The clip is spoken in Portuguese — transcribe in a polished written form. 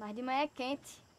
Mas de manhã é quente.